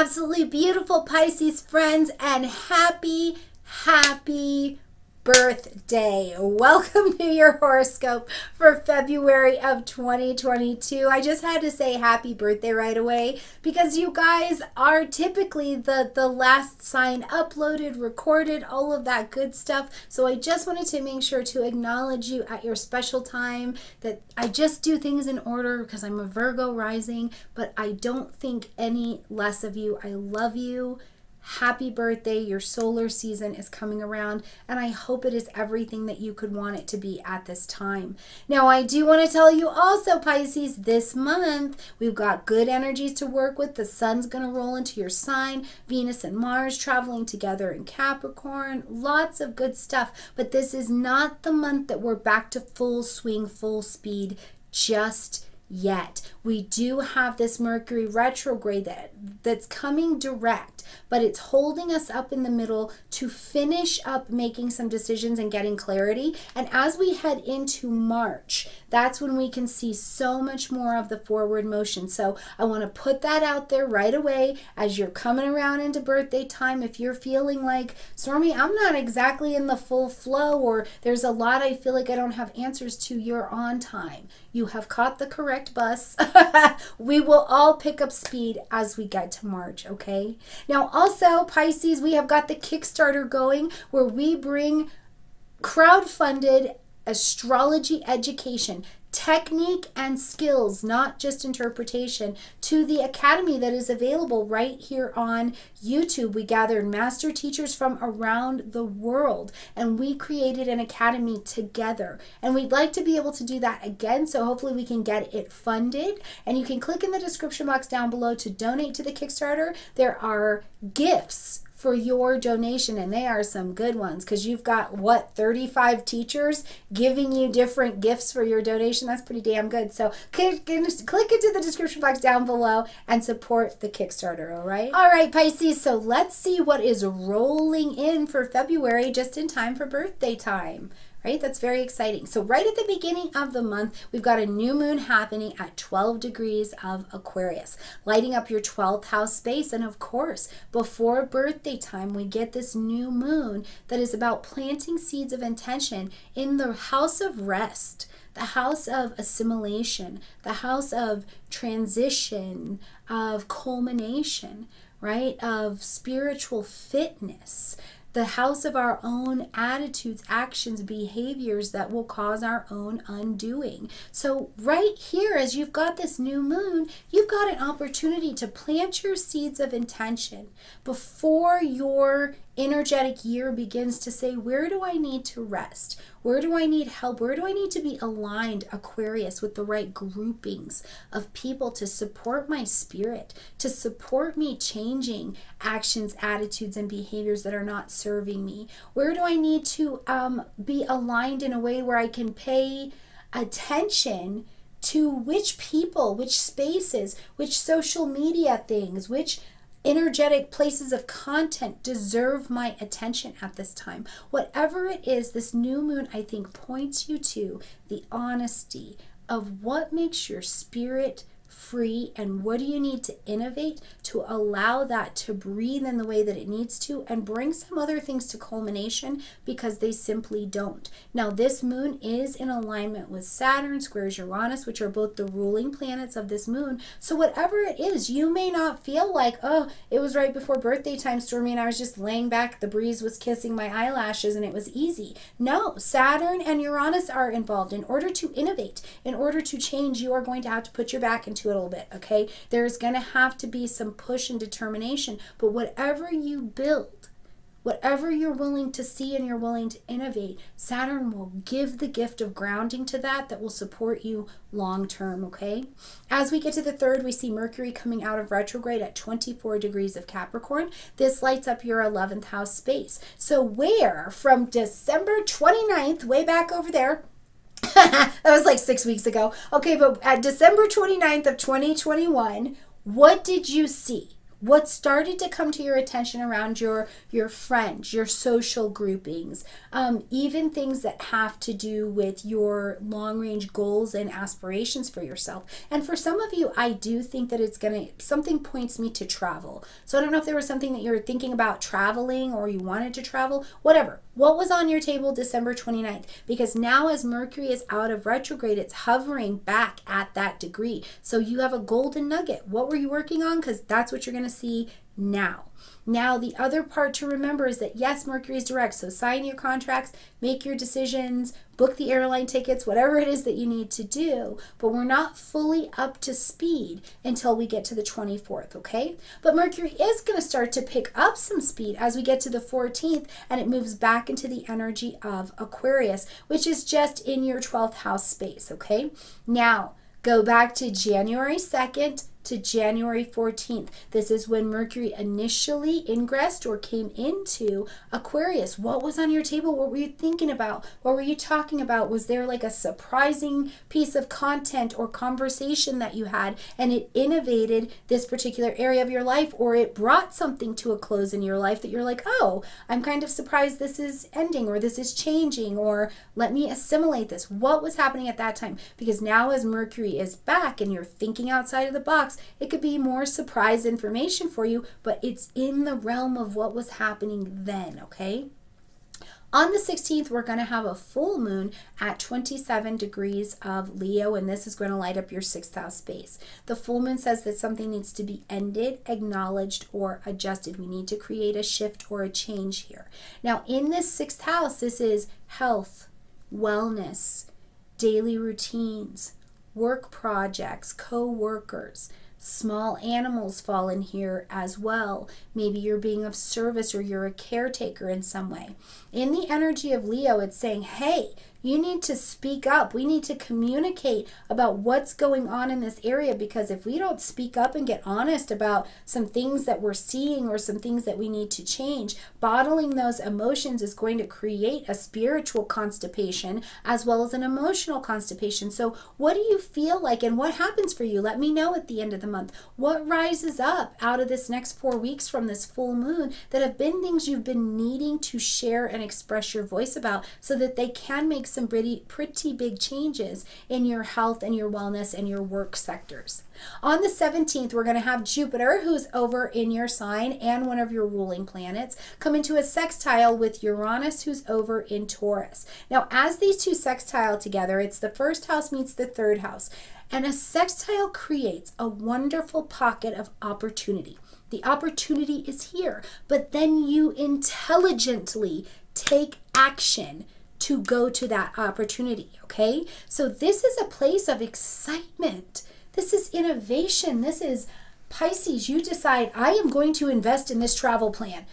absolutely beautiful Pisces friends, and happy birthday. Welcome to your horoscope for February of 2022. I just had to say happy birthday right away because you guys are typically the last sign uploaded, recorded, all of that good stuff. So I just wanted to make sure to acknowledge you at your special time, that I just do things in order because I'm a Virgo rising, but I don't think any less of you. I love you. Happy birthday. Your solar season is coming around, and I hope it is everything that you could want it to be at this time. Now, I do want to tell you also, Pisces, this month, we've got good energies to work with. The sun's going to roll into your sign, Venus and Mars traveling together in Capricorn, lots of good stuff, but this is not the month that we're back to full swing, full speed just yet. We do have this Mercury retrograde that's coming direct, but it's holding us up in the middle to finish up making some decisions and getting clarity. And as we head into March, that's when we can see so much more of the forward motion. So I want to put that out there right away as you're coming around into birthday time. If you're feeling like, Stormy, I'm not exactly in the full flow, or there's a lot I feel like I don't have answers to, you're on time. You have caught the correct bus. We will all pick up speed as we get to March, okay? Now also, Pisces, we have got the Kickstarter going where we bring crowdfunded astrology education, technique and skills, not just interpretation, to the academy that is available right here on YouTube. We gathered master teachers from around the world and we created an academy together, and we'd like to be able to do that again, so hopefully we can get it funded. And you can click in the description box down below to donate to the Kickstarter. There are gifts for your donation, and they are some good ones because you've got, what, 35 teachers giving you different gifts for your donation. That's pretty damn good. So click into the description box down below and support the Kickstarter, all right? All right, Pisces, so let's see what is rolling in for February just in time for birthday time. Right? That's very exciting. So right at the beginning of the month, we've got a new moon happening at 12 degrees of Aquarius, lighting up your 12th house space. And of course, before birthday time, we get this new moon that is about planting seeds of intention in the house of rest, the house of assimilation, the house of transition, of culmination, right? Of spiritual fitness. The house of our own attitudes, actions, behaviors that will cause our own undoing. So right here, as you've got this new moon, you've got an opportunity to plant your seeds of intention before your energetic year begins to say, where do I need to rest? Where do I need help? Where do I need to be aligned, Aquarius, with the right groupings of people to support my spirit, to support me changing actions, attitudes, and behaviors that are not serving me? Where do I need to be aligned in a way where I can pay attention to which people, which spaces, which social media things, which energetic places of content deserve my attention at this time? Whatever it is, this new moon, I think, points you to the honesty of what makes your spirit free and what do you need to innovate to allow that to breathe in the way that it needs to and bring some other things to culmination, because they simply don't. Now, this moon is in alignment with Saturn squares Uranus, which are both the ruling planets of this moon. So whatever it is, you may not feel like, oh, it was right before birthday time, Stormy, and I was just laying back, the breeze was kissing my eyelashes and it was easy. No, Saturn and Uranus are involved. In order to innovate, in order to change, you are going to have to put your back into a little bit, okay? There's gonna have to be some push and determination, but whatever you build, whatever you're willing to see and you're willing to innovate, Saturn will give the gift of grounding to that will support you long term, okay? As we get to the third, we see Mercury coming out of retrograde at 24 degrees of Capricorn. This lights up your 11th house space. So where from December 29th, way back over there, that was like 6 weeks ago. Okay, but at December 29th of 2021, what did you see? what started to come to your attention around your friends, your social groupings, even things that have to do with your long-range goals and aspirations for yourself. And for some of you, I do think that it's something points me to travel. So I don't know if there was something that you were thinking about traveling or you wanted to travel, whatever. What was on your table December 29th? Because now as Mercury is out of retrograde, it's hovering back at that degree. So you have a golden nugget. What were you working on? Because that's what you're going to see now. Now, the other part to remember is that, yes, Mercury is direct. So sign your contracts, make your decisions, book the airline tickets, whatever it is that you need to do. But we're not fully up to speed until we get to the 24th, okay? But Mercury is going to start to pick up some speed as we get to the 14th, and it moves back into the energy of Aquarius, which is just in your 12th house space, okay? Now, go back to January 2nd. To January 14th. This is when Mercury initially ingressed or came into Aquarius. What was on your table? What were you thinking about? What were you talking about? Was there like a surprising piece of content or conversation that you had and it innovated this particular area of your life, or it brought something to a close in your life that you're like, oh, I'm kind of surprised this is ending, or this is changing, or let me assimilate this. What was happening at that time? Because now as Mercury is back and you're thinking outside of the box, it could be more surprise information for you, but it's in the realm of what was happening then, okay? On the 16th, we're going to have a full moon at 27 degrees of Leo, and this is going to light up your 6th house space. The full moon says that something needs to be ended, acknowledged, or adjusted. We need to create a shift or a change here. Now, in this 6th house, this is health, wellness, daily routines, work projects, co-workers. Small animals fall in here as well. Maybe you're being of service or you're a caretaker in some way. In the energy of Leo, it's saying, hey, you need to speak up. We need to communicate about what's going on in this area, because if we don't speak up and get honest about some things that we're seeing or some things that we need to change, bottling those emotions is going to create a spiritual constipation as well as an emotional constipation. So what do you feel like and what happens for you? Let me know at the end of the month. What rises up out of this next 4 weeks from this full moon that have been things you've been needing to share and express your voice about, so that they can make some pretty big changes in your health and your wellness and your work sectors. On the 17th, we're going to have Jupiter, who's over in your sign and one of your ruling planets, come into a sextile with Uranus, who's over in Taurus. Now, as these two sextile together, it's the first house meets the third house, and a sextile creates a wonderful pocket of opportunity. The opportunity is here, but then you intelligently take action to go to that opportunity, okay? So this is a place of excitement. This is innovation. This is Pisces. You decide, I am going to invest in this travel plan.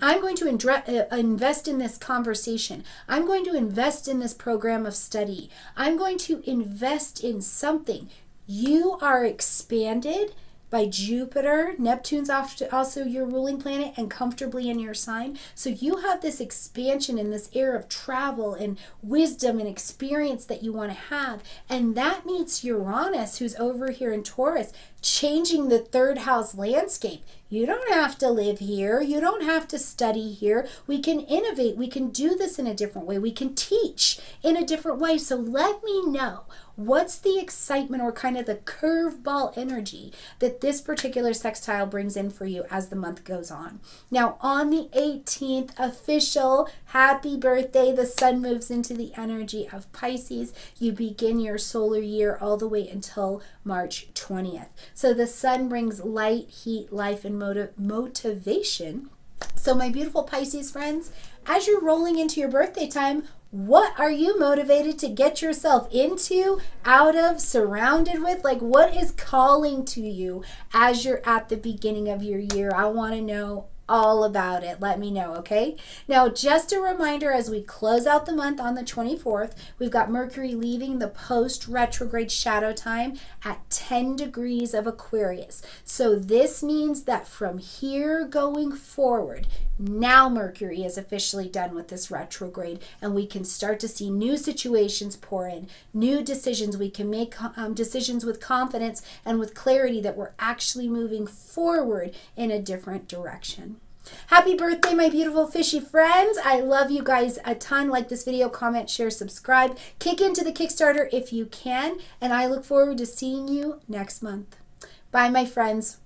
I'm going to invest in this conversation. I'm going to invest in this program of study. I'm going to invest in something. You are expanded by Jupiter. Neptune's also your ruling planet and comfortably in your sign. So you have this expansion in this era of travel and wisdom and experience that you want to have. And that meets Uranus, who's over here in Taurus, changing the third house landscape. You don't have to live here. You don't have to study here. We can innovate. We can do this in a different way. We can teach in a different way. So let me know, what's the excitement or kind of the curveball energy that this particular sextile brings in for you as the month goes on. Now, on the 18th, official happy birthday, the sun moves into the energy of Pisces. You begin your solar year all the way until March 20th. So the sun brings light, heat, life, and motivation. So my beautiful Pisces friends, as you're rolling into your birthday time, what are you motivated to get yourself into, out of, surrounded with? Like, what is calling to you as you're at the beginning of your year? I want to know all about it. Let me know, okay? Now, just a reminder, as we close out the month on the 24th, we've got Mercury leaving the post-retrograde shadow time at 10 degrees of Aquarius. So this means that from here going forward, now Mercury is officially done with this retrograde, and we can start to see new situations pour in, new decisions. We can make decisions with confidence and with clarity that we're actually moving forward in a different direction. Happy birthday, my beautiful fishy friends. I love you guys a ton. Like this video, comment, share, subscribe. Kick into the Kickstarter if you can, and I look forward to seeing you next month. Bye, my friends.